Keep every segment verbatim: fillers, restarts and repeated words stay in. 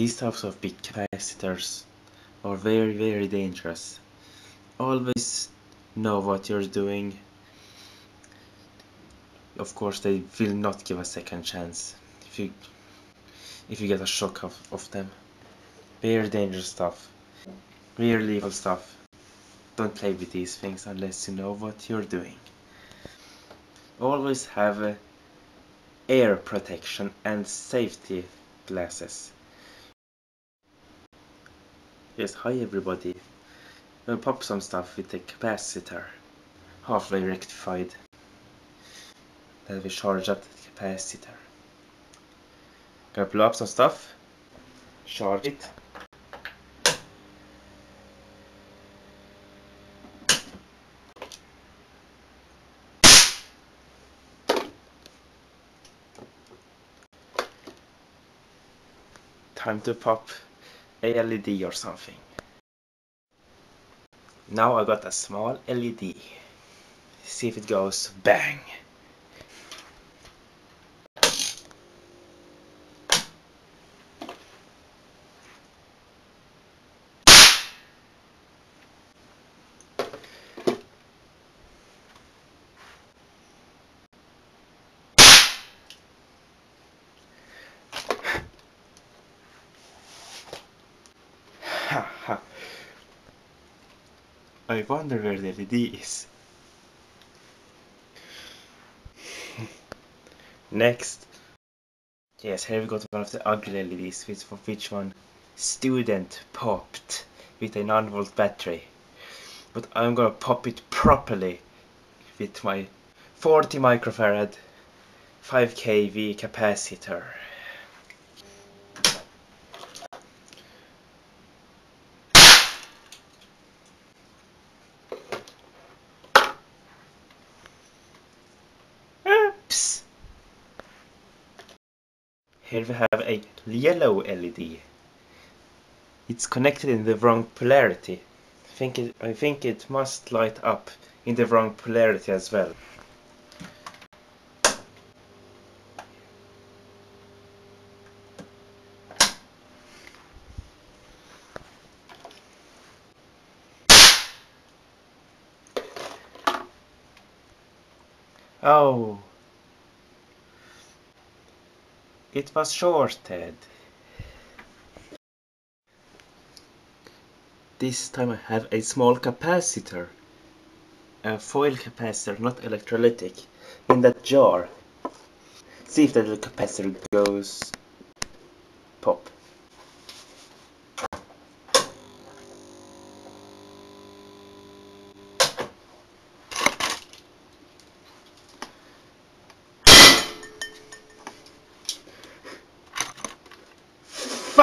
These types of big capacitors are very very dangerous. Always know what you're doing. Of course they will not give a second chance if you if you get a shock of, of them. Very dangerous stuff. Very lethal stuff. Don't play with these things unless you know what you're doing. Always have uh, air protection and safety glasses. Yes, hi everybody. We'll pop some stuff with the capacitor. Halfway rectified. Then we charge up the capacitor. Gonna blow up some stuff. Charge it. Time to pop a L E D or something. Now I got a small L E D. See if it goes bang. I wonder where the L E D is. Next. Yes, here we got one of the ugly L E Ds, which, for which one student popped with a nine volt battery. But I'm gonna pop it properly with my forty microfarad five k V capacitor. Here we have a yellow L E D. It's connected in the wrong polarity. I think it, I think it must light up in the wrong polarity as well. Oh! It was shorted. This time I have a small capacitor. A foil capacitor, not electrolytic. In that jar. See if the little capacitor goes... pop.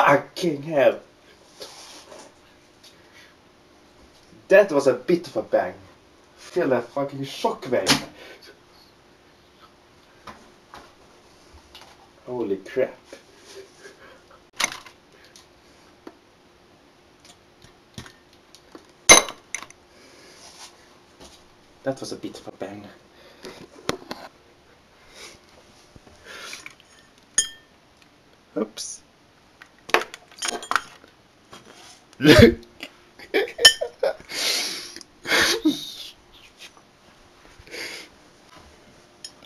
Fucking hell! That was a bit of a bang. Feel a fucking shockwave. Holy crap. That was a bit of a bang. Oops. Look!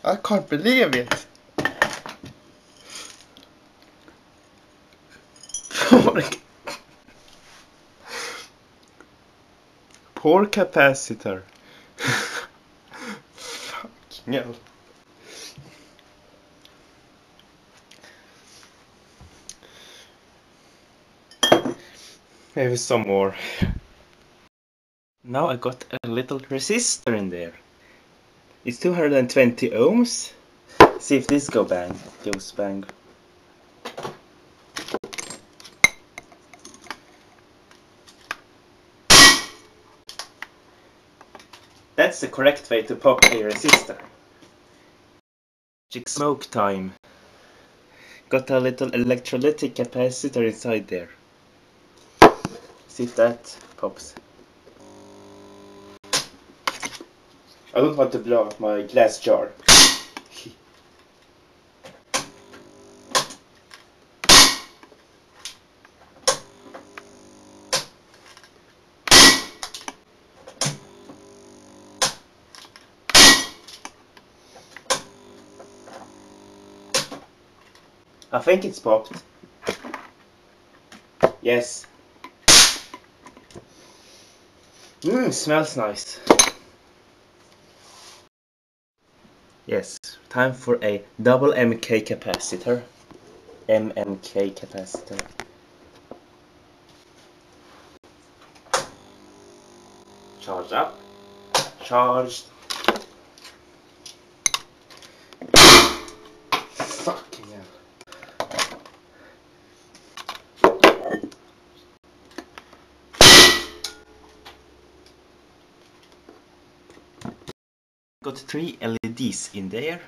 I can't believe it! Poor capacitor! Fucking hell! Maybe some more. Now I got a little resistor in there. It's two hundred twenty ohms. See if this go bang. Goes bang. That's the correct way to pop a resistor. Magic smoke time. Got a little electrolytic capacitor inside there. See if that pops. I don't want to blow up my glass jar. I think it's popped. Yes. Mmm, smells nice. Yes, time for a double M K capacitor. M M K capacitor. Charged up. Charged. Fucking hell. Got three L E Ds in there,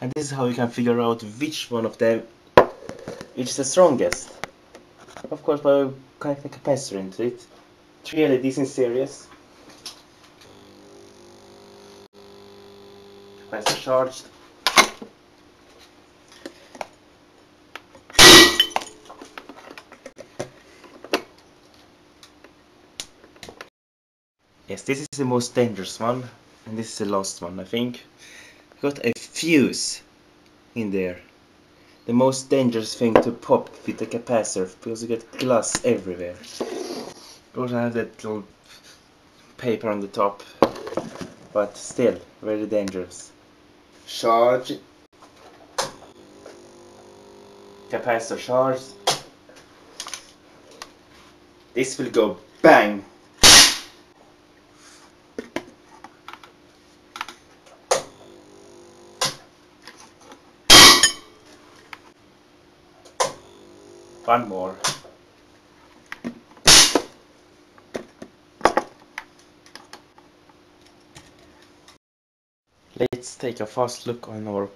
and this is how you can figure out which one of them is the strongest. Of course, by connecting a capacitor into it. Three L E Ds in series. Capacitor charged. Yes, this is the most dangerous one, and this is the last one, I think. Got a fuse in there. The most dangerous thing to pop with the capacitor, because you get glass everywhere. Also, I have that little paper on the top, but still very dangerous. Charge. Capacitor charge. This will go bang. One more. Let's take a fast look on our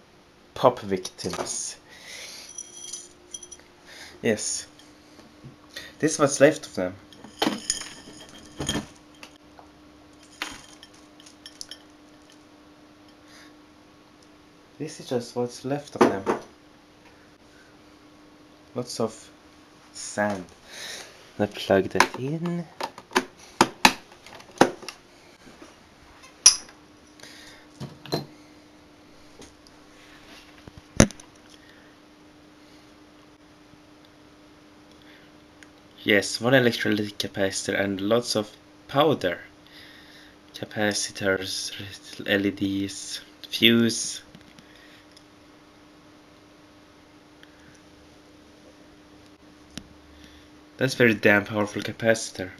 pop victims. Yes, this is what's left of them. This is just what's left of them. Lots of sand. Now plug that in. Yes, one electrolytic capacitor and lots of powder. Capacitors, L E Ds, fuse. That's very damn powerful capacitor.